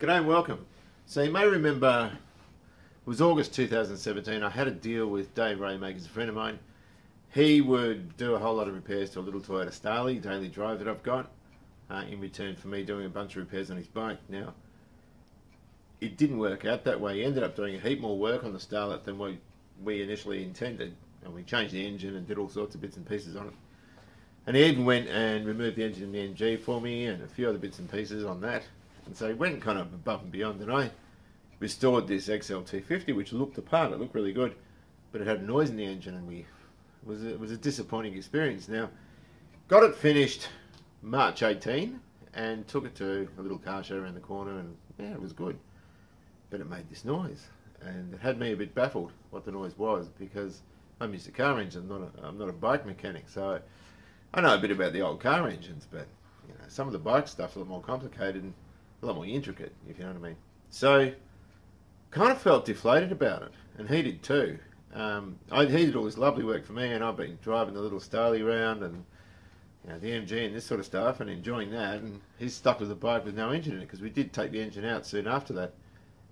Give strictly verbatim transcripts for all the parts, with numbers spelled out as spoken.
G'day and welcome. So you may remember it was August two thousand seventeen, I had a deal with Dave Raymakers, a friend of mine. He would do a whole lot of repairs to a little Toyota Starlet daily drive that I've got uh, in return for me doing a bunch of repairs on his bike. Now it didn't work out that way. He ended up doing a heap more work on the Starlet than we, we initially intended, and we changed the engine and did all sorts of bits and pieces on it. And he even went and removed the engine in the N G for me and a few other bits and pieces on that. And so he went kind of above and beyond, and I restored this X L two fifty, which looked the part. It looked really good, but it had noise in the engine, and we it was a, it was a disappointing experience. Now, got it finished March eighteen, and took it to a little car show around the corner, and yeah, it was good, but it made this noise, and it had me a bit baffled what the noise was, because I'm used to car engines. I'm not a, I'm not a bike mechanic, so I know a bit about the old car engines, but you know, some of the bike stuff's a lot more complicated and a lot more intricate, if you know what I mean. So, kind of felt deflated about it, and he did too. Um, I, he did all this lovely work for me, and I've been driving the little Starlet around, and you know, the M G and this sort of stuff, and enjoying that, and he's stuck with a bike with no engine in it, because we did take the engine out soon after that,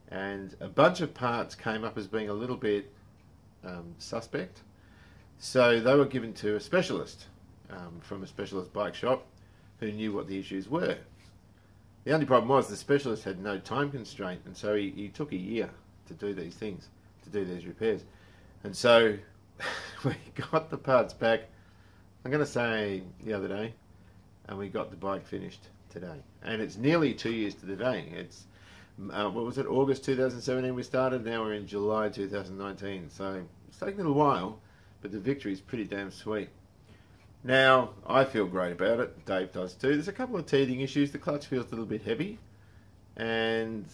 and a bunch of parts came up as being a little bit um, suspect, so they were given to a specialist um, from a specialist bike shop who knew what the issues were. The only problem was the specialist had no time constraint, and so he, he took a year to do these things, to do these repairs. And so we got the parts back, I'm going to say the other day, and we got the bike finished today. And it's nearly two years to the day. It's, uh, what was it, August two thousand seventeen we started, now we're in July two thousand nineteen. So it's taken a little while, but the victory is pretty damn sweet. Now, I feel great about it, Dave does too. There's a couple of teething issues, the clutch feels a little bit heavy, and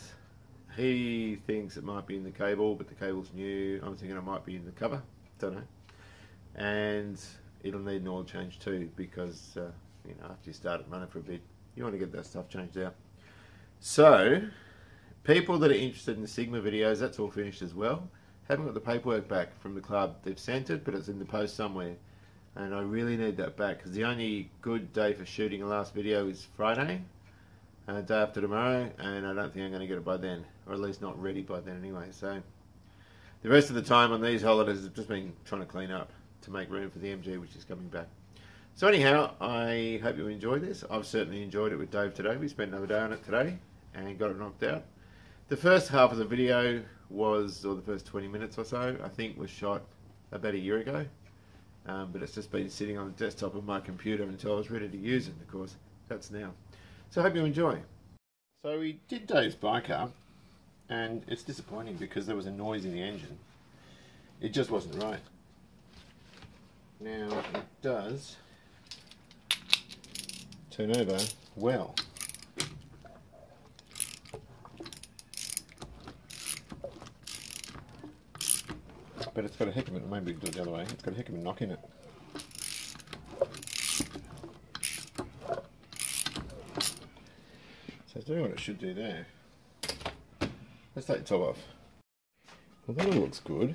he thinks it might be in the cable, but the cable's new. I'm thinking it might be in the cover, don't know. And it'll need an oil change too, because uh, you know, after you start it running for a bit, you want to get that stuff changed out. So, people that are interested in the Sigma videos, that's all finished as well. Haven't got the paperwork back from the club, they've sent it, but it's in the post somewhere. And I really need that back, because the only good day for shooting a last video is Friday, uh, day after tomorrow, and I don't think I'm going to get it by then, or at least not ready by then anyway. So the rest of the time on these holidays I've just been trying to clean up to make room for the M G, which is coming back. So anyhow, I hope you enjoy this. I've certainly enjoyed it with Dave today. We spent another day on it today and got it knocked out. The first half of the video was, or the first twenty minutes or so, I think was shot about a year ago. Um, but it's just been sitting on the desktop of my computer until I was ready to use it, of course. That's now. So I hope you enjoy. So we did Dave's bike up, and it's disappointing because there was a noise in the engine. It just wasn't right. Now it does turn over well. But it's got a heck of a, maybe we do it the other way, it's got a heck of a knock in it. So it's doing what it should do there. Let's take the top off. Well, that all looks good.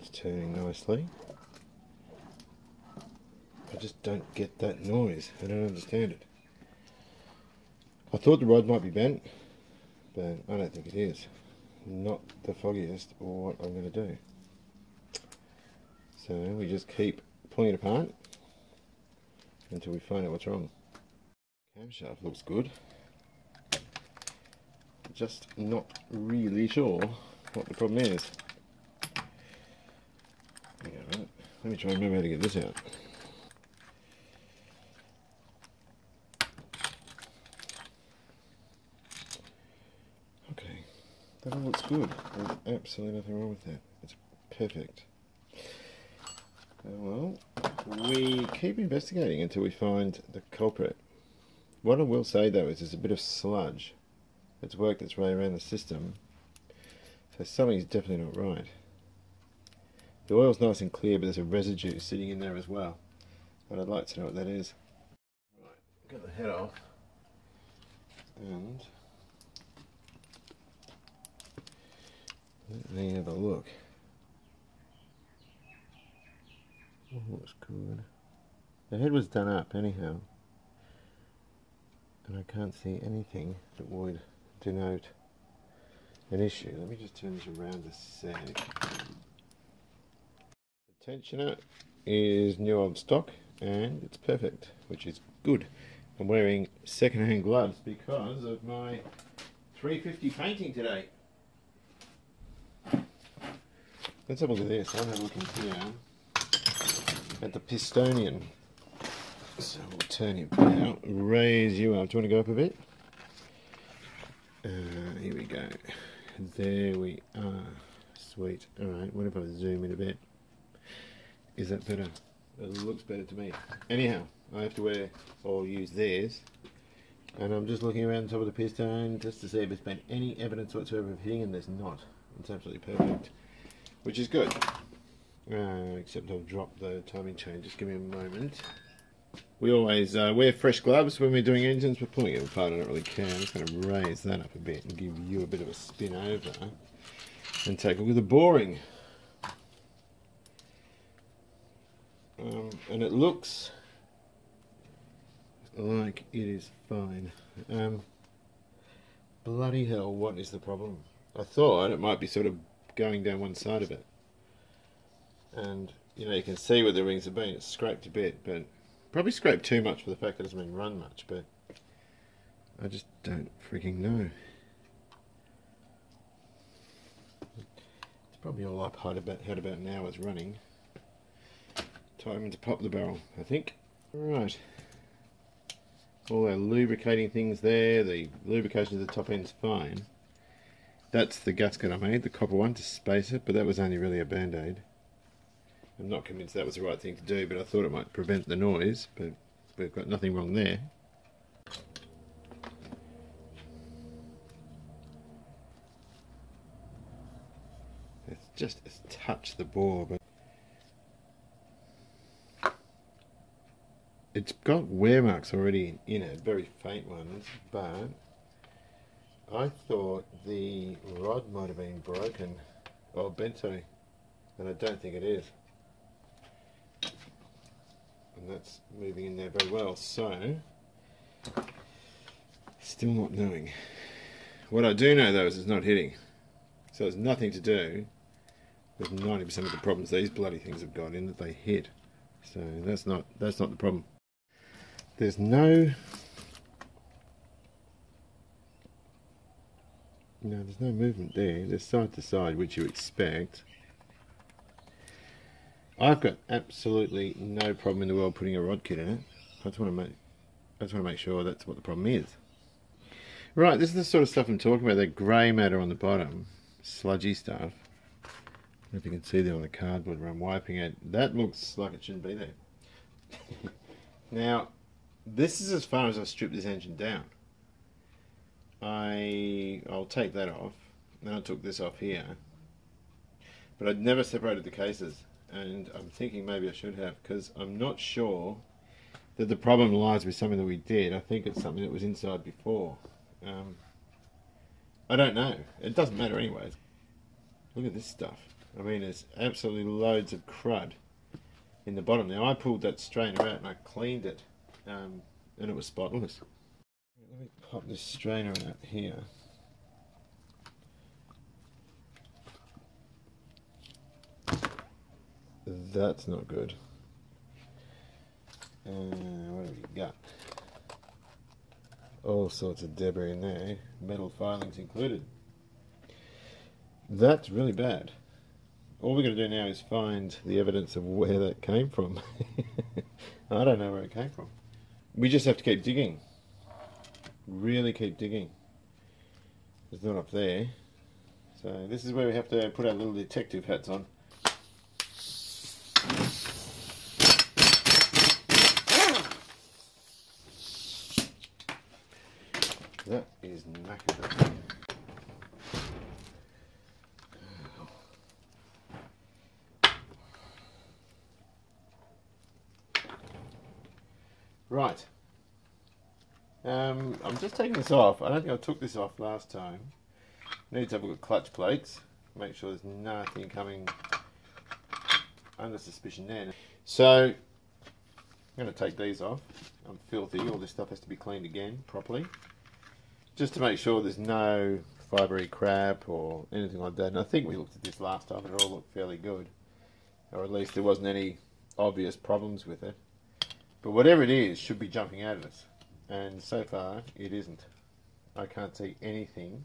It's turning nicely. I just don't get that noise, I don't understand it. I thought the rod might be bent, but I don't think it is. Not the foggiest or what I'm going to do. So we just keep pulling it apart until we find out what's wrong. Camshaft looks good. Just not really sure what the problem is. Yeah, right. Let me try and remember how to get this out. That all looks good. There's absolutely nothing wrong with that. It's perfect. Well, we keep investigating until we find the culprit. What I will say though is there's a bit of sludge. It's worked its way around the system. So something's definitely not right. The oil's nice and clear, but there's a residue sitting in there as well. But I'd like to know what that is. Right, got the head off. And let me have a look. It was good. The head was done up anyhow, and I can't see anything that would denote an issue. Let me just turn this around a sec. The tensioner is new on stock and it's perfect, which is good. I'm wearing second-hand gloves because of my three fifty painting today. Let's have a look at this. I'll have a look in here at the Pistonian. So we'll turn you out, raise you up. Do you want to go up a bit? Uh, here we go. There we are. Sweet. Alright, what if I zoom in a bit? Is that better? It looks better to me. Anyhow, I have to wear or use theirs. And I'm just looking around the top of the piston just to see if there's been any evidence whatsoever of hitting, and there's not. It's absolutely perfect, which is good. Uh, except I've dropped the timing chain. Just give me a moment. We always uh, wear fresh gloves when we're doing engines. We're pulling it apart, I don't really care. I'm just going to raise that up a bit and give you a bit of a spin over and take a look at the boring. Um, and it looks like it is fine. Um, bloody hell, what is the problem? I thought it might be sort of going down one side of it. And, you know, you can see where the rings have been. It's scraped a bit, but probably scraped too much for the fact that it hasn't been run much, but I just don't freaking know. It's probably all I've had about, had about an hour's running. Time to pop the barrel, I think. Right. All our lubricating things there. The lubrication of the top end's fine. That's the gasket I made, the copper one, to space it, but that was only really a band-aid. I'm not convinced that was the right thing to do, but I thought it might prevent the noise, but we've got nothing wrong there. It's just it's touched the bore, but it's got wear marks already in it, very faint ones, but I thought the rod might have been broken, or bent, sorry, and I don't think it is. And that's moving in there very well, so still not knowing. What I do know though is it's not hitting, so it's nothing to do with ninety percent of the problems these bloody things have got in that they hit. So that's not that's not the problem. There's no no there's no movement there. There's side to side, which you expect. I've got absolutely no problem in the world putting a rod kit in it. I just want to make, I just want to make sure that's what the problem is. Right, this is the sort of stuff I'm talking about, that grey matter on the bottom, sludgy stuff. I don't know if you can see there on the cardboard where I'm wiping it. That looks like it shouldn't be there. Now, this is as far as I've stripped this engine down. I, I'll take that off. Then I took this off here. But I'd never separated the cases. And I'm thinking maybe I should have, because I'm not sure that the problem lies with something that we did. I think it's something that was inside before. Um, I don't know. It doesn't matter anyways. Look at this stuff. I mean, there's absolutely loads of crud in the bottom. Now, I pulled that strainer out and I cleaned it, um, and it was spotless. Let me pop this strainer out here. That's not good. Uh, what have we got? All sorts of debris in there, metal filings included. That's really bad. All we're going to do now is find the evidence of where that came from. I don't know where it came from. We just have to keep digging. Really keep digging. It's not up there. So this is where we have to put our little detective hats on. That is knackered. Right. Um, I'm just taking this off. I don't think I took this off last time. Need to have a look at clutch plates. Make sure there's nothing coming under suspicion there. So I'm going to take these off. I'm filthy, all this stuff has to be cleaned again properly, just to make sure there's no fibery crap or anything like that. And I think we looked at this last time and it all looked fairly good, or at least there wasn't any obvious problems with it. But whatever it is should be jumping out at us, and so far it isn't. I can't see anything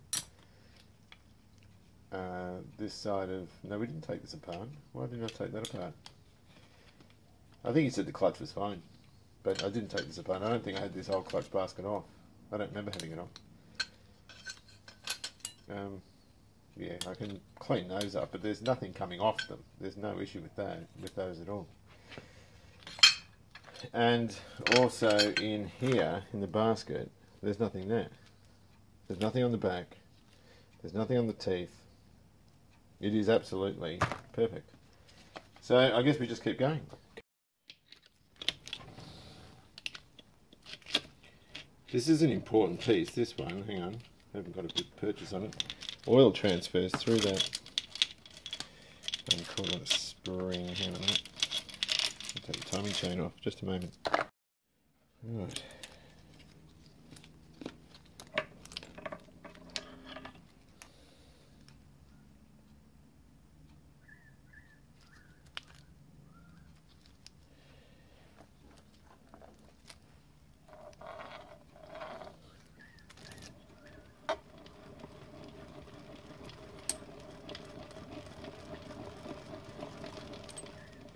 uh, this side of... No, we didn't take this apart. Why didn't I take that apart? I think you said the clutch was fine, but I didn't take this apart. I don't think I had this whole clutch basket off. I don't remember having it on. Um, yeah, I can clean those up, but there's nothing coming off them. There's no issue with that, with those at all. And also in here, in the basket, there's nothing there. There's nothing on the back. There's nothing on the teeth. It is absolutely perfect. So I guess we just keep going. This is an important piece, this one. Hang on, I haven't got a good purchase on it. Oil transfers through that. I'm calling it a spring. Hang on. I'll take the timing chain off, just a moment. Right.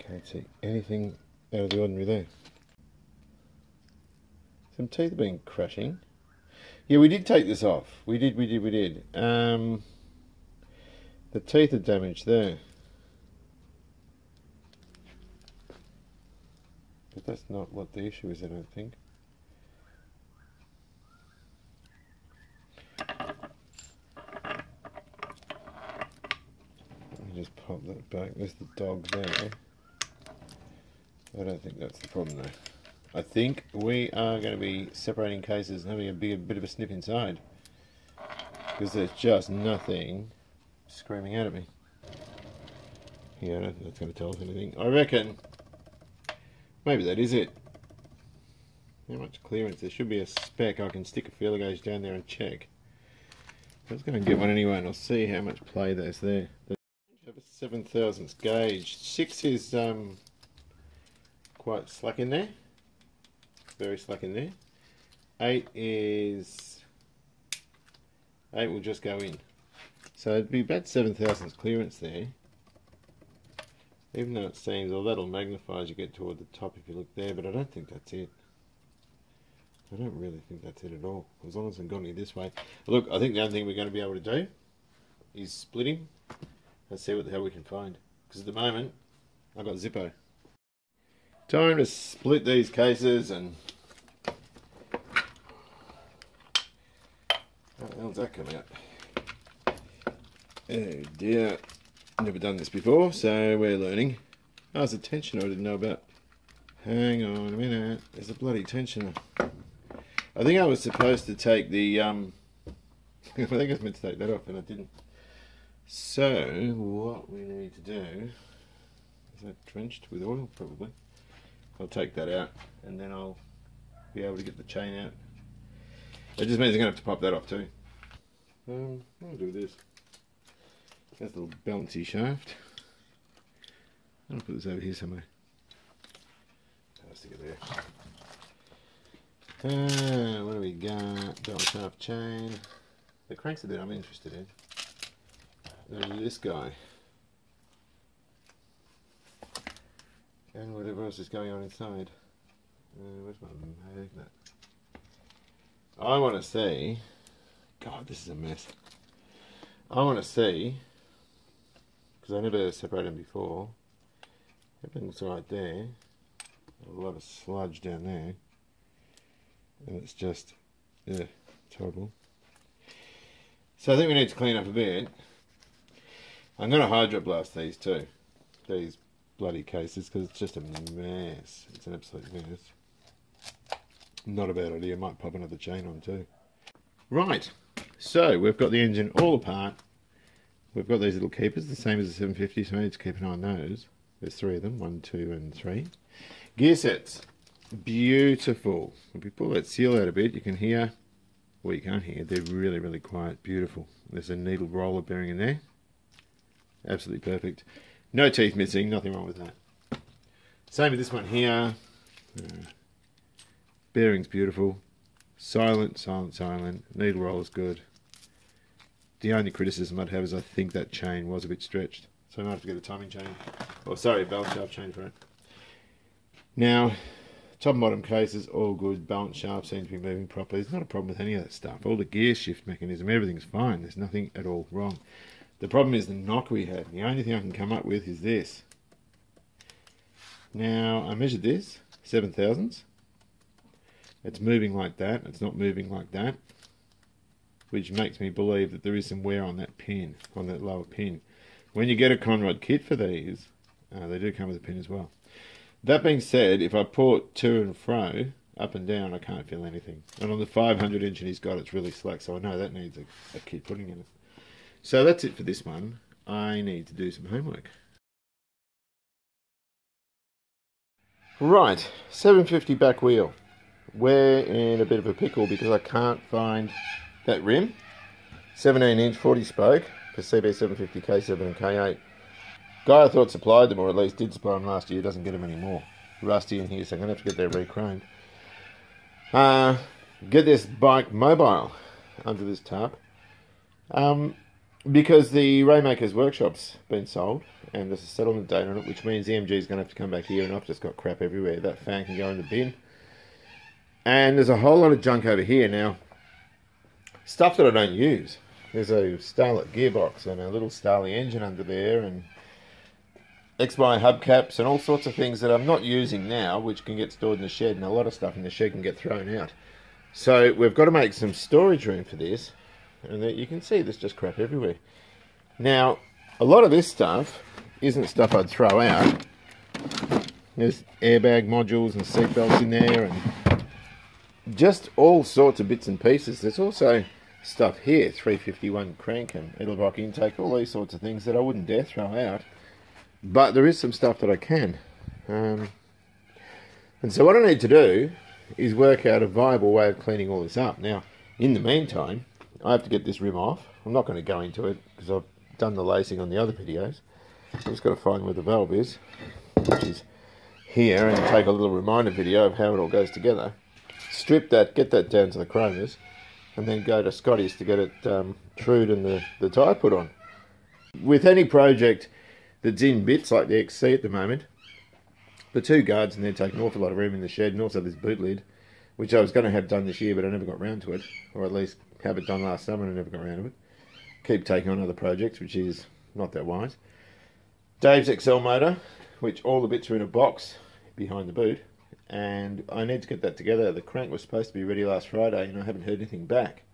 Can't see anything out of the ordinary there. Some teeth have been crashing. Yeah, we did take this off. We did, we did, we did. Um, the teeth are damaged there. But that's not what the issue is, I don't think. Let me just pop that back. There's the dog there. I don't think that's the problem though. I think we are going to be separating cases and having a big, bit of a snip inside, because there's just nothing screaming out at me. Yeah, I don't think that's going to tell us anything. I reckon maybe that is it. How much clearance? There should be a speck. I can stick a feeler gauge down there and check. I was going to get one anyway and I'll see how much play there's there. The seven thousandths gauge. Six is... um. quite slack in there, very slack in there. Eight is, eight will just go in. So it'd be about seven thousandths clearance there, even though it seems, or that'll magnify as you get toward the top if you look there, but I don't think that's it. I don't really think that's it at all, as long as I'm going this way. Look, I think the only thing we're going to be able to do is split him and see what the hell we can find, because at the moment I've got Zippo. Time to split these cases and... How the hell's that come out? Oh dear, never done this before, so we're learning. Oh, there's a tensioner I didn't know about. Hang on a minute, there's a bloody tensioner. I think I was supposed to take the... Um, I think I was meant to take that off and I didn't. So, what we need to do... Is that drenched with oil? Probably. I'll take that out and then I'll be able to get the chain out. It just means I'm going to have to pop that off too. Um, I'll do this. That's a little bouncy shaft. I'll put this over here somewhere. I'll stick it there. Uh, what do we got? Double shaft chain. The crank's a bit I'm interested in. Then this guy. And whatever else is going on inside. Uh, where's my magnet? I want to see... God, this is a mess. I want to see... Because I never separated them before. Everything's right there. A lot of sludge down there. And it's just... Yeah, it's horrible. So I think we need to clean up a bit. I'm going to hydroblast these too. These... bloody cases, because it's just a mess. It's an absolute mess. Not a bad idea. Might pop another chain on too. Right, so we've got the engine all apart. We've got these little keepers, the same as the seven fifty, so we need to keep an eye on those. There's three of them, one, two, and three. Gear sets, beautiful. If you pull that seal out a bit, you can hear, well, you can't hear, they're really, really quiet, beautiful. There's a needle roller bearing in there. Absolutely perfect. No teeth missing, nothing wrong with that. Same with this one here. Uh, bearing's beautiful. Silent, silent, silent. Needle roller's good. The only criticism I'd have is I think that chain was a bit stretched. So I might have to get a timing chain. Oh, sorry, a balance shaft chain for it. Now, top and bottom cases, all good. Balance shaft seems to be moving properly. There's not a problem with any of that stuff. All the gear shift mechanism, everything's fine. There's nothing at all wrong. The problem is the knock we had. The only thing I can come up with is this. Now, I measured this, seven thousandths. It's moving like that. It's not moving like that. Which makes me believe that there is some wear on that pin, on that lower pin. When you get a Conrod kit for these, uh, they do come with a pin as well. That being said, if I port to and fro, up and down, I can't feel anything. And on the five hundred inch that he's got, it's really slack, so I know that needs a, a kit putting in it. So that's it for this one. I need to do some homework. Right, seven fifty back wheel. We're in a bit of a pickle because I can't find that rim. seventeen inch, forty spoke for C B seven fifty K seven and K eight. Guy I thought supplied them, or at least did supply them last year, doesn't get them anymore. Rusty in here, so I'm going to have to get that re-chromed. Uh, get this bike mobile under this tarp. Um, Because the Raymakers workshop's been sold, and there's a settlement date on it, which means the M G's going to have to come back here, and I've just got crap everywhere. That fan can go in the bin. And there's a whole lot of junk over here now. Stuff that I don't use. There's a Starlet gearbox, and a little Starlet engine under there, and X Y hubcaps, and all sorts of things that I'm not using now, which can get stored in the shed, and a lot of stuff in the shed can get thrown out. So we've got to make some storage room for this. And that you can see there's just crap everywhere. Now, a lot of this stuff isn't stuff I'd throw out. There's airbag modules and seat belts in there and just all sorts of bits and pieces. There's also stuff here, three fifty-one crank and Edelbrock intake, all these sorts of things that I wouldn't dare throw out. But there is some stuff that I can. Um, and so what I need to do is work out a viable way of cleaning all this up. Now, in the meantime, I have to get this rim off. I'm not going to go into it because I've done the lacing on the other videos. I've just got to find where the valve is, which is here, and take a little reminder video of how it all goes together. Strip that, get that down to the chromers, and then go to Scotty's to get it um, trued and the, the tie put on. With any project that's in bits, like the X C at the moment, the two guards in there take an awful lot of room in the shed, and also this boot lid, which I was going to have done this year, but I never got round to it, or at least have it done last summer and I never got around to it. Keep taking on other projects, which is not that wise. Dave's X L motor, which all the bits are in a box behind the boot, and I need to get that together. The crank was supposed to be ready last Friday and I haven't heard anything back.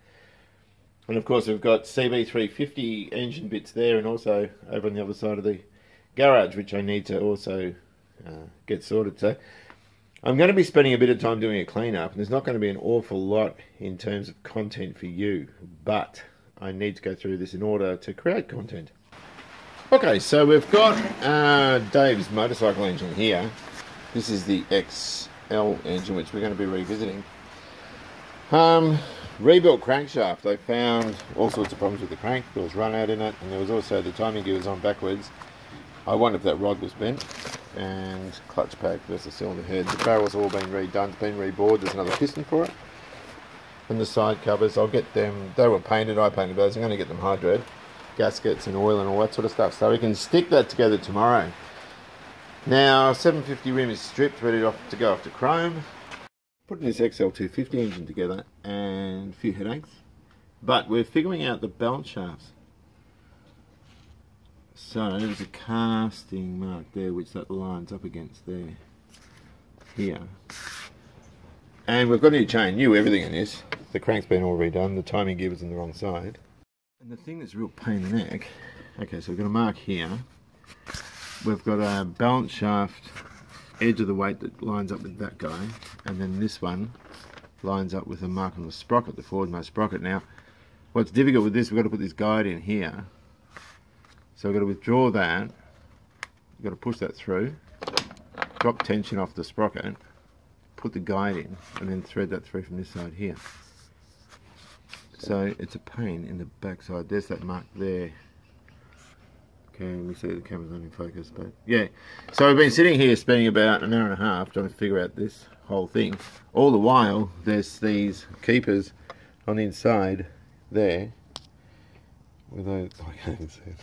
And of course we've got C B three fifty engine bits there, and also over on the other side of the garage, which I need to also uh, get sorted. So I'm going to be spending a bit of time doing a clean-up, and there's not going to be an awful lot in terms of content for you, but I need to go through this in order to create content. Okay, so we've got uh, Dave's motorcycle engine here. This is the X L engine, which we're going to be revisiting. Um, rebuilt crankshaft. They found all sorts of problems with the crank. There was run out in it, and there was also the timing gear was on backwards. I wonder if that rod was bent. And clutch pack versus cylinder head. The barrel's all been redone, been rebored. There's another piston for it. And the side covers, I'll get them. They were painted, I painted those. I'm going to get them hydroed. Gaskets and oil and all that sort of stuff. So we can stick that together tomorrow. Now, seven fifty rim is stripped, ready to go off to chrome. Putting this X L two fifty engine together, and a few headaches. But we're figuring out the balance shafts. So there's a casting mark there, which that lines up against there, here. And we've got a new chain, new everything in this. The crank's been all redone, the timing gear was on the wrong side. And the thing that's a real pain in the neck, okay, so we've got a mark here. We've got a balance shaft, edge of the weight that lines up with that guy. And then this one lines up with a mark on the sprocket, the forwardmost sprocket. Now, what's difficult with this, we've got to put this guide in here. So I've got to withdraw that You've got to push that through, drop tension off the sprocket, put the guide in, and then thread that through from this side here. So it's a pain in the backside. There's that mark there. Okay, let me see, the camera's not in focus, but yeah. So we've been sitting here spending about an hour and a half trying to figure out this whole thing. All the while, there's these keepers on the inside there. With those, I can't even see it.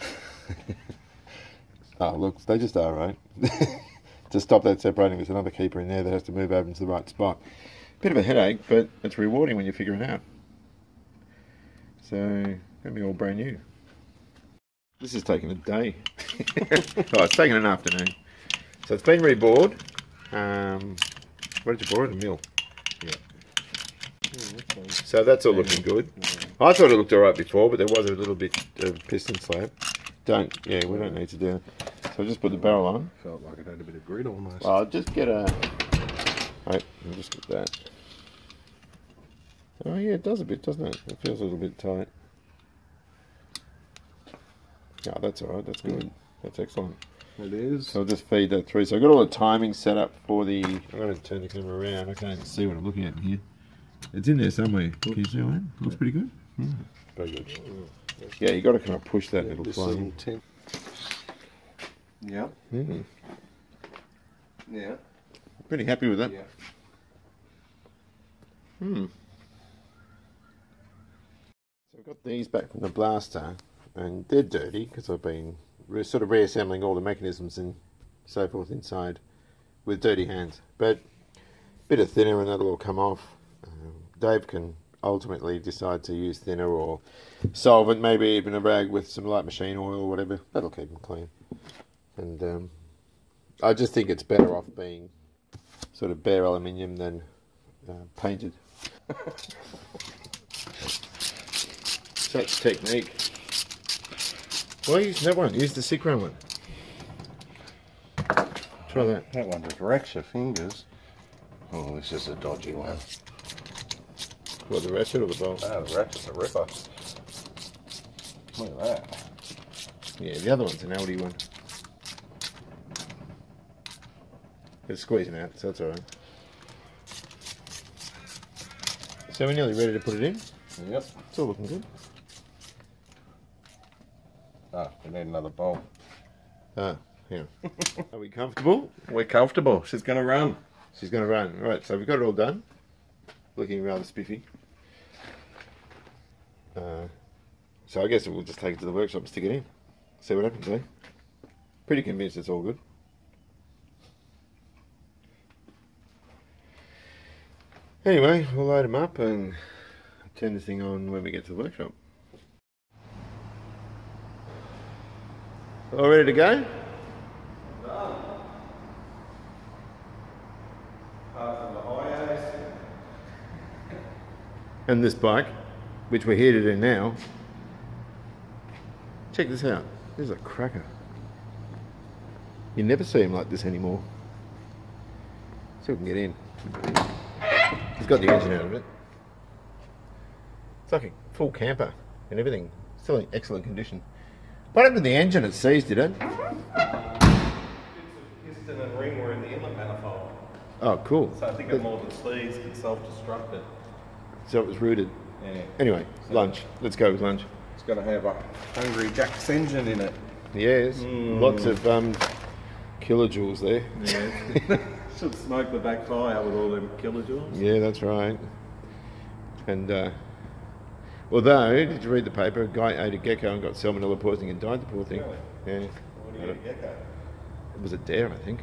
Oh, look, they just are, right? To stop that separating, there's another keeper in there that has to move over into the right spot. Bit of a headache, but it's rewarding when you figure it out. So, that'll be all brand new. This is taking a day. Oh, it's taking an afternoon. So it's been rebored. Um, where did you borrow it? A mill. Yeah. So that's all looking good. I thought it looked alright before, but there was a little bit of piston slab. Don't, yeah, we don't need to do that. So I just put the barrel on. Felt like it had a bit of grit almost. I'll just get a... Wait, I'll just get that. Oh yeah, it does a bit, doesn't it? It feels a little bit tight. Oh, that's alright, that's good. That's excellent. It is. So I'll just feed that through. So I've got all the timing set up for the... I'm going to turn the camera around. I can't even see what I'm looking at in here. It's in there somewhere. Can you see it? Looks pretty good. Yeah. Very good. Yeah, you've got to kind of push that yeah, little plug. Yeah. Mm. Yeah. Pretty happy with that. Yeah. Hmm. So I've got these back from the blaster, and they're dirty because I've been re sort of reassembling all the mechanisms and so forth inside with dirty hands. But a bit of thinner and that'll all come off. Um, Dave can ultimately decide to use thinner or solvent, maybe even a rag with some light machine oil or whatever. That'll keep them clean. And um, I just think it's better off being sort of bare aluminium than uh, painted. Such technique. Why use that one? Use the sick round one. Try that. That one just wrecks your fingers. Oh, this is a dodgy one. What, the ratchet or the bolt? Oh, the ratchet's a ripper. Look at that. Yeah, the other one's an Aldi one. It's squeezing out, so that's alright. So we're nearly ready to put it in? Yep. It's all looking good. Ah, we need another bolt. Ah, yeah. Are we comfortable? We're comfortable. She's going to run. She's going to run. Alright, so we've got it all done. Looking rather spiffy. Uh, so I guess we'll just take it to the workshop and stick it in. See what happens, eh? Pretty convinced it's all good. Anyway, we'll load them up and turn this thing on when we get to the workshop. All ready to go? And this bike, which we're here to do now, check this out. This is a cracker. You never see him like this anymore. See if we can get in. He's got the engine out of it. It's like a full camper and everything. Still in excellent condition. What happened to the engine? It seized, did it? Piston and ring were in the inlet manifold. Oh, cool. So I think it more than seized and self-destructed. So it was rooted. Yeah. Anyway, so lunch. Let's go with lunch. It's going to have a Hungry Jack's engine in it. Yes. Mm. Lots of um, kilojoules there. Yeah. Should smoke the back fire with all them kilojoules. Yeah, that's right. And uh, although, did you read the paper? A guy ate a gecko and got salmonella poisoning and died, the poor thing. Really? Yeah. What do you eat a gecko? It was a dare, I think.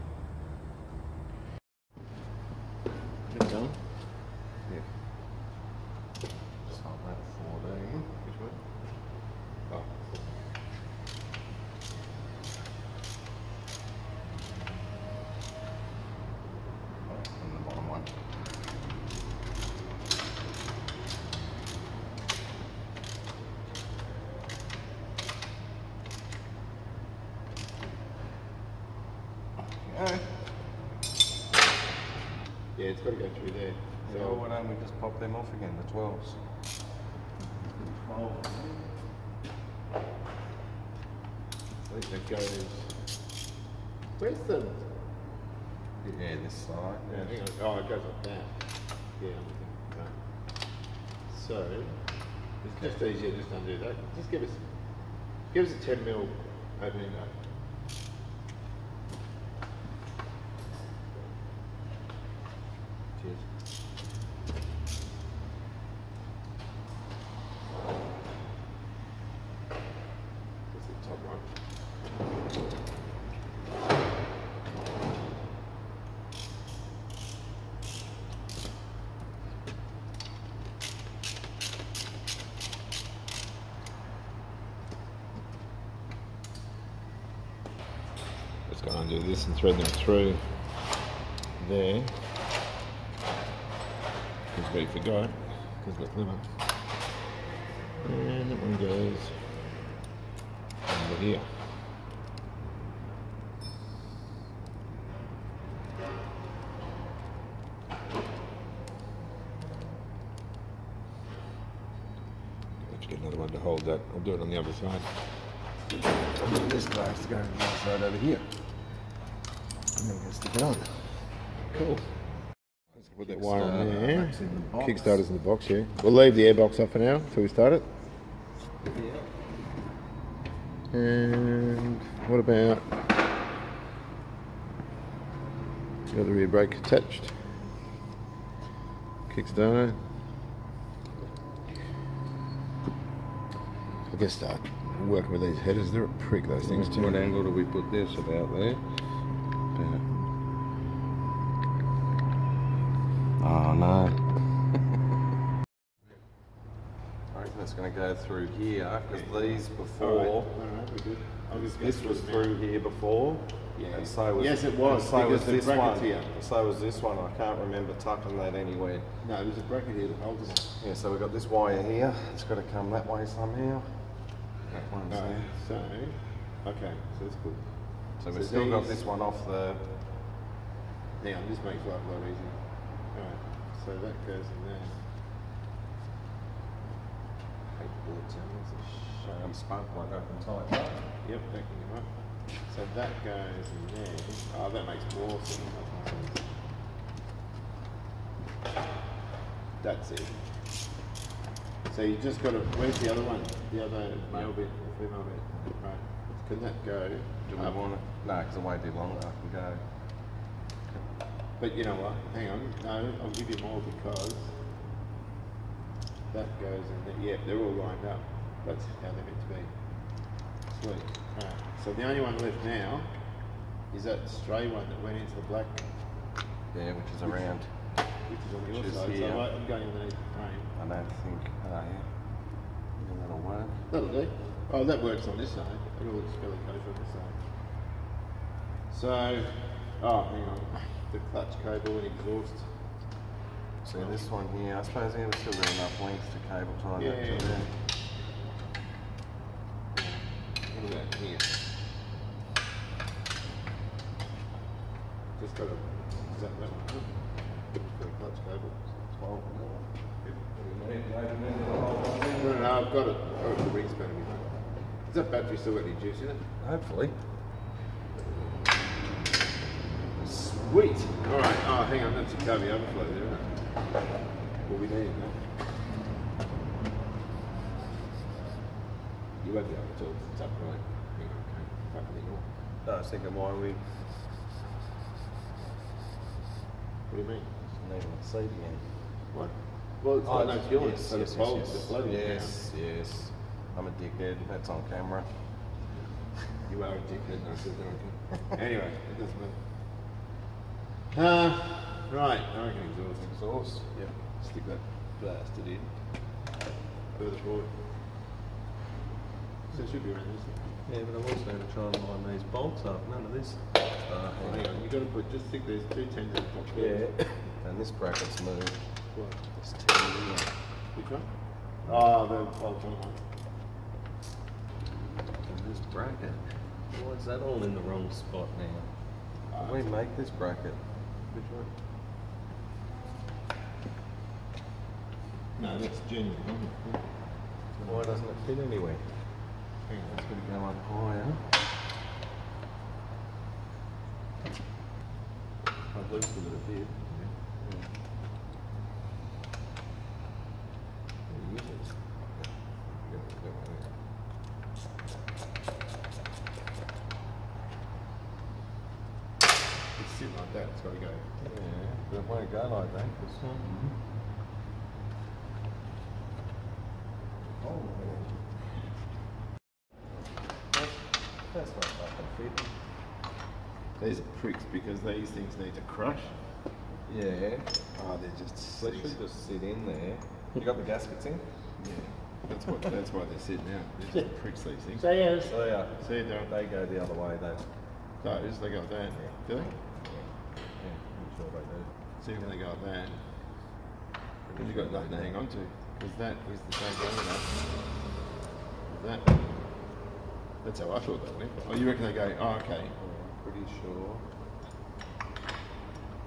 Yeah, it's got to go through there. So yeah, why don't we just pop them off again, the twelves? twelve. I think that goes Where's the... Yeah, this side. Yeah, hang on. Oh, it goes like that. Yeah, I'm right. So, it's just easier just to undo that. Just give us, give us a ten mil opening up. Go and do this and thread them through there, because we forgot, because look, liver, and that one goes under here. Let's get another one to hold that. I'll do it on the other side. This glass to go on the other side over here. Done. Cool. Let's put that wire on there. The Kickstarter's in the box here. Yeah. We'll leave the airbox up for now until we start it. Yeah. And what about the other rear brake attached? Kickstarter. I guess start working with these headers. They're a prick, those things too. What angle do we put this about there? About Oh no. I reckon that's going to go through here, because these before, oh, right. this was through here before, yeah. and so was, yes, it was, so was this one, here. so was this one, I can't remember tucking that anywhere. No, there's a bracket here that holds it. Yeah, so we've got this wire here, it's got to come that way somehow. That one's no. there. So, okay, so that's good. So, so we've so still got this one off the... Yeah, this makes life a lot easier. Alright, so that goes in there. I'm spun quite open tight. Yep, that can come up. So that goes in there. Oh, that makes more sense. That's it. So you just got to, where's the other one? The other male bit, the female bit. Right. Can that go? Do we want it? No, because it won't be long enough to go. But you know what, hang on, no, I'll give you more because that goes in there, yeah, they're all lined up, that's how they're meant to be. Sweet, alright, so the only one left now is that stray one that went into the black. Yeah, which is around. Which is on your side, so I, I'm going underneath the frame. I don't think, oh uh, yeah, that'll work. That'll do. Oh, that works on this side, it'll look fairly kosher on this side. So, oh, hang on. The clutch cable and exhaust. So oh. this one here, I suppose there's still got enough lengths to cable tie yeah, that to yeah. there. What about here? Just got a, is that that one? Got a clutch cable. twelve and No, no, no, I've got it. Oh, the ring's better be done. Is that battery still got any juice in it? Hopefully. Sweet! Alright, oh hang on, that's a cavity overflow there, isn't it? Well, we need that. You won't be able to tell it's upright. Hang on, okay. Fucking ignore. No, I was thinking why we... What do you mean? It's not even a seat again. What? Well, it's got oh, no fuel, yes, so yes, the poles yes, are floating Yes, down. yes. I'm a dickhead, that's on camera. You are a dickhead, no, said that. Anyway, it doesn't matter. Uh, right, I reckon exhaust. Exhaust? Yep. Stick that blasted in. Further forward. So it should be around this thing. Yeah, but I'm also going to try and line these bolts up. None of this. Uh, hang on, you've got to put, just stick these two tens in the top. Yeah. And this bracket's moved. What? This ten in there. Which one? Oh, the bolt joint one. And this bracket. Why is that all in the wrong spot now? Can we make this bracket? Which one? No, that's genuine. Why doesn't it fit anywhere? Hang on, that's going to go up higher. I'd like to see what it did. It's sitting like that, it's got to go. Yeah, but it won't go like that. Oh, that's, that's not fucking fitting. These are pricks because these things need to crush. Yeah. Oh, they're just. They should just sit in there. You got the gaskets in? Yeah. That's what. That's why they're sitting out. They're just pricks, these things. So yeah. So yeah. See, they go the other way though. Those, they go like that. Yeah. Do they? Yeah. Yeah. I'm sure they do. See when yeah. they go like that. Because you've got nothing to hang on to. Because that was the same thing that. That's how I thought that went. Oh, you reckon they go, oh, okay. I'm pretty sure.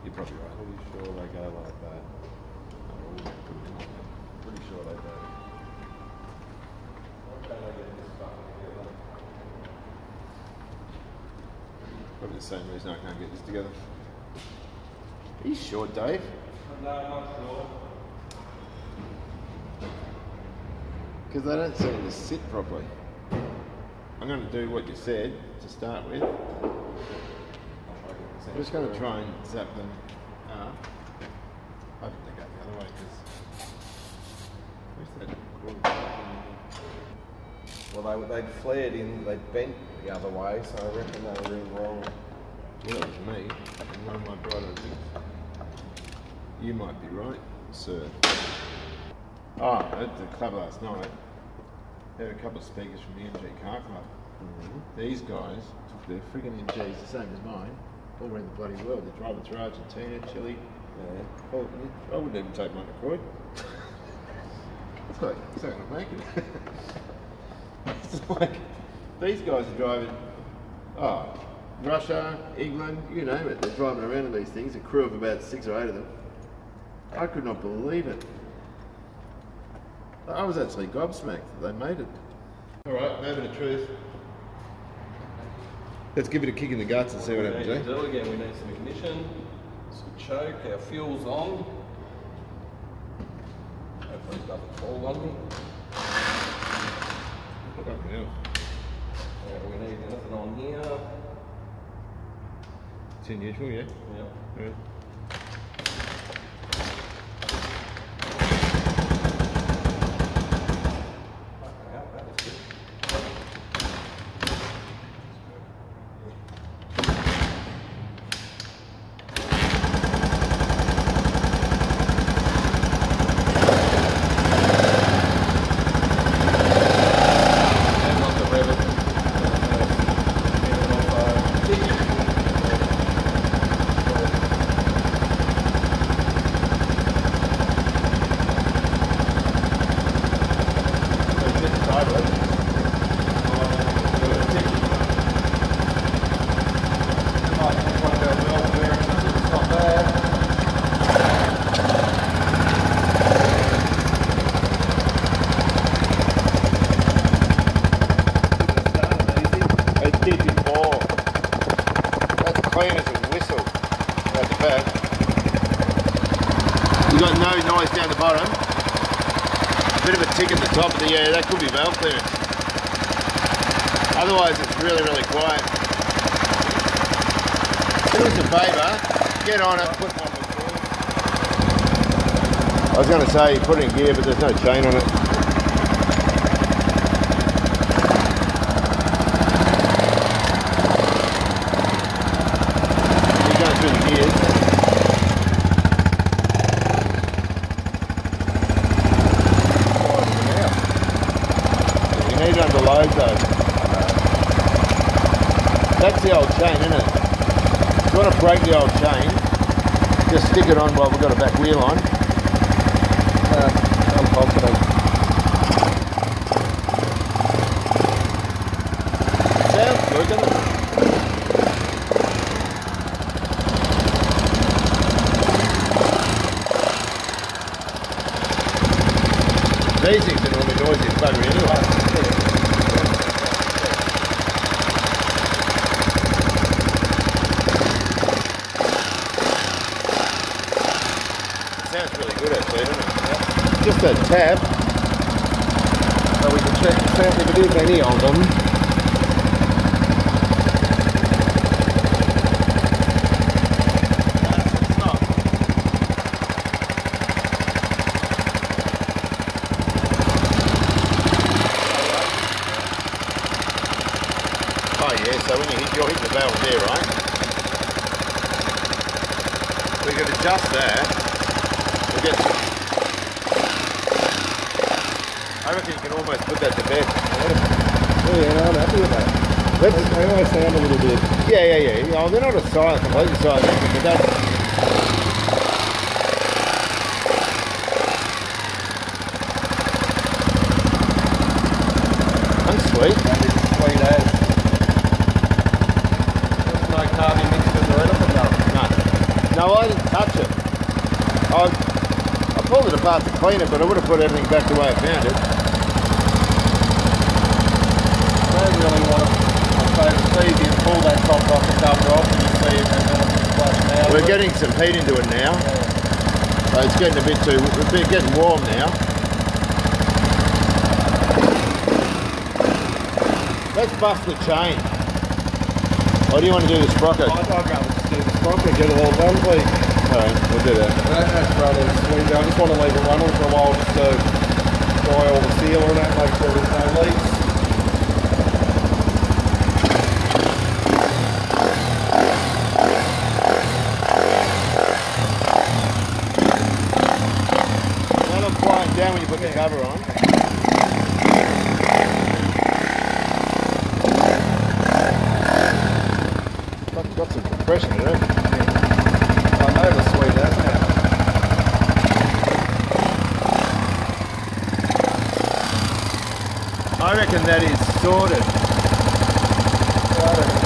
You're probably right. Pretty sure they go like that. Oh, pretty sure they do. Probably the same reason I can't get this together. Are you sure, Dave? No, I'm not sure. Because they don't seem to sit properly. I'm going to do what you said to start with. I'm just going to try and zap them up. I think they go the other way because... Where's that? Well, they, they'd flared in, they'd bent the other way, so I reckon they were in wrong. Well, that was me, and one of my bright ideas. You might be right, sir. Oh, at the club last night, there were a couple of speakers from the M G Car Club. Mm-hmm. These guys took their friggin' M Gs, the same as mine, all around the bloody world. They're driving through Argentina, Chile. Yeah. All, I wouldn't even take mine to Croy. It's like, it's not going to make it. It's like, these guys are driving, oh, Russia, England, you name it. They're driving around in these things, a crew of about six or eight of them. I could not believe it. I was actually gobsmacked that they made it. Alright, moment of truth. Let's give it a kick in the guts and see what happens, eh? We need to do again, we need some ignition, some choke, our fuel's on. Hopefully it doesn't fall on me. Fucking hell. Alright, we need nothing on here. It's unusual, yeah? Yeah. Right. Yeah, that could be valve clearance. Otherwise it's really, really quiet. Do us a favour, get on it. Put one before. I was going to say you put it in gear, but there's no chain on it. Break the old chain, just stick it on while we've got a back wheel on. Uh, I'm confident. Sounds good, doesn't it? These things are normally noisy as bugger anyway. Yeah. sounds really good actually, doesn't it? Just a tab, so we can check the sound if it is any of them. So when you hit, you're hitting the valve there, right? We can adjust that. We'll get I reckon you can almost put that to bed. Yeah, yeah, I'm happy with that. Let's, they always sound a little bit. Yeah, yeah, yeah. Oh, they're not a silent, completely silent, but that's... Hard to clean it, but I would have put everything back the way I found it. I don't really want to, I suppose it's easy to pull that top off the cover off and you see it and then it's splashing out. We're getting some heat into it now. Yeah. So it's getting a bit too, we're getting warm now. Let's bust the chain. Or do you want to do the sprocket? I'd rather just do the sprocket, get it all done please. Alright, we'll do that. that that's rather sweet. I just want to leave it running for a while just to dry all the seal on that, make sure there's no leaks. That'll fly down when you put the cover on. Got, got some compression in it. I reckon that is sorted.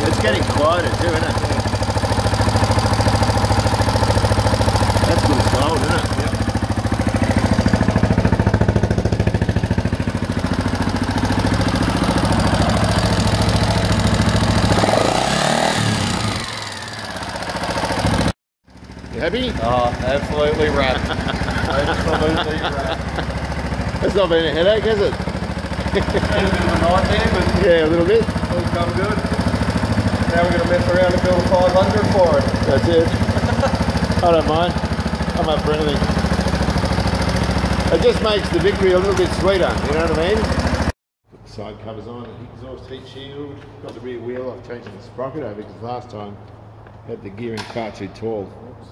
It's getting quieter too, isn't it? That's good as gold, isn't it? Yep. You happy? Oh, absolutely wrapped. Absolutely wrapped. That's not been a headache, has it? A bit of a nightmare, but yeah, a little bit. All come good. Now we're going to mess around and build a five hundred for it. That's it. I don't mind. I'm up for anything. It just makes the victory a little bit sweeter, you know what I mean? Put the side covers on, the exhaust heat shield. Got the rear wheel, I've changed the sprocket over because last time I had the gearing far too tall. Oops.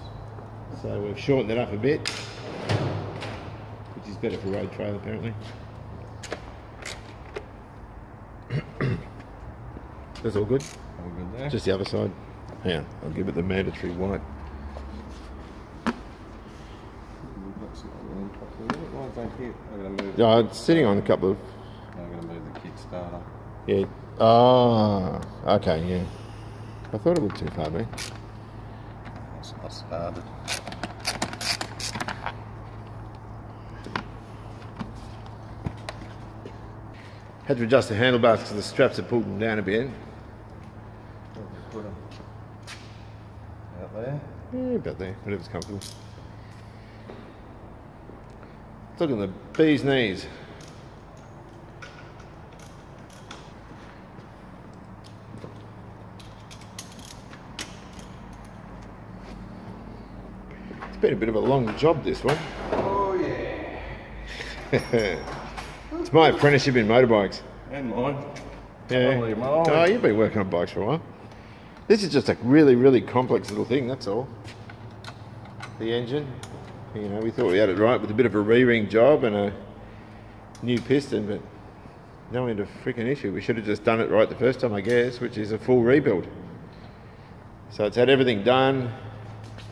So we've shortened that up a bit, which is better for road trail apparently. That's all good? All good there. Just the other side. Hang on, I'll give it the mandatory white. Yeah, it's sitting on a couple of... I'm going to move the Kickstarter. Yeah. Oh, okay, yeah. I thought it looked too far, man. That's not started. Had to adjust the handlebars because the straps have pulled them down a bit. Put them out there? Yeah, about there, whatever's comfortable. Look at the bee's knees. It's been a bit of a long job, this one. Oh, yeah. It's my apprenticeship in motorbikes. And mine. Yeah. Oh, you've been working on bikes for a while. This is just a really, really complex little thing, that's all. The engine. You know, we thought we had it right with a bit of a re-ring job and a new piston, but no end of freaking issue. We should have just done it right the first time, I guess, which is a full rebuild. So it's had everything done.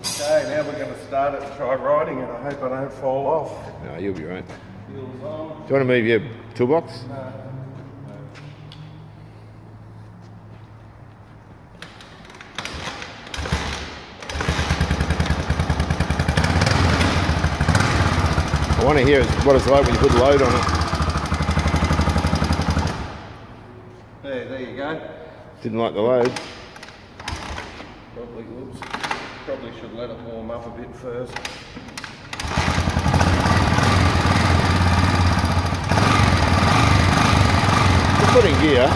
Okay, now we're going to start it and try riding it. I hope I don't fall off. No, you'll be right. Do you want to move your toolbox? No. No. I want to hear what it's like when you put load on it. There, there you go. Didn't like the load. Probably, oops, probably should let it warm up a bit first. put in gear.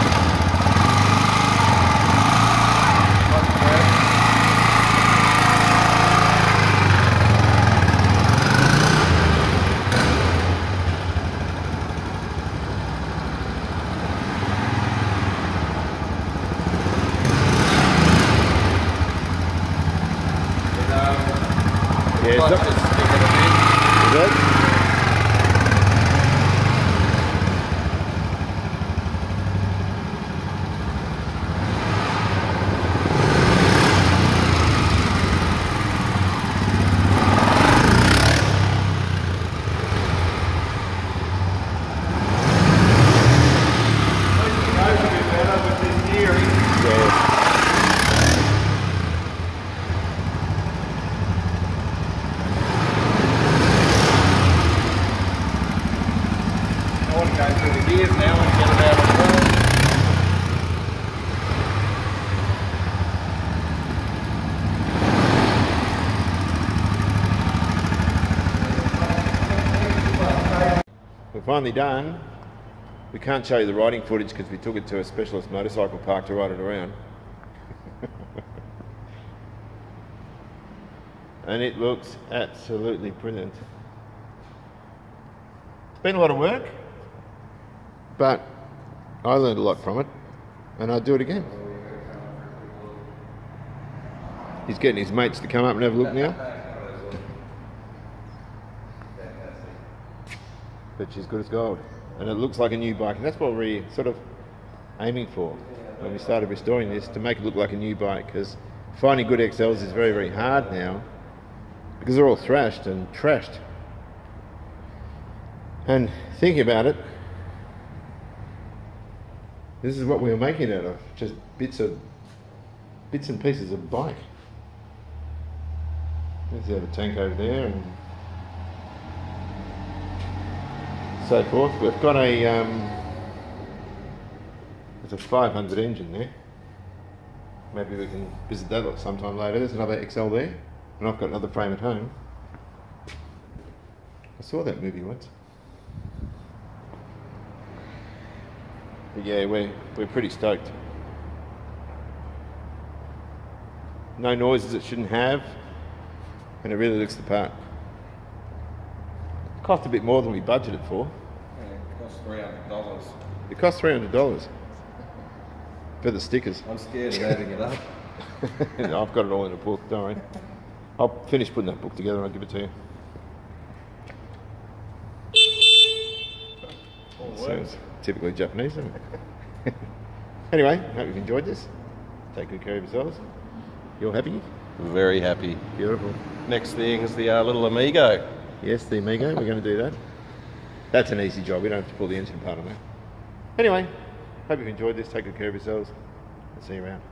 Finally done. We can't show you the riding footage because we took it to a specialist motorcycle park to ride it around. And it looks absolutely brilliant. It's been a lot of work, but I learned a lot from it, and I'd do it again. He's getting his mates to come up and have a look now. But she's good as gold, and it looks like a new bike, and that's what we're sort of aiming for when we started restoring this, to make it look like a new bike, because finding good X Ls is very very hard now because they're all thrashed and trashed. And thinking about it, this is what we were making out of, just bits of bits and pieces of bike. There's the other tank over there and so forth. We've got a um, there's a five hundred engine there. Maybe we can visit that sometime later. There's another X L there, and I've got another frame at home. I saw that movie once. But yeah, we're we're pretty stoked. No noises it shouldn't have, and it really looks the part. Cost a bit more than we budgeted for. Yeah, it cost three hundred dollars. It cost three hundred dollars for the stickers. I'm scared of adding it up. No, I've got it all in a book, don't worry. I'll finish putting that book together and I'll give it to you. That sounds typically Japanese, isn't it? Anyway, hope you've enjoyed this. Take good care of yourselves. You're happy? Very happy. Beautiful. Next thing is the uh, little Amigo. Yes, the Amigo, we're going to do that. That's an easy job, we don't have to pull the engine apart on that. Anyway, hope you've enjoyed this, take good care of yourselves, and see you around.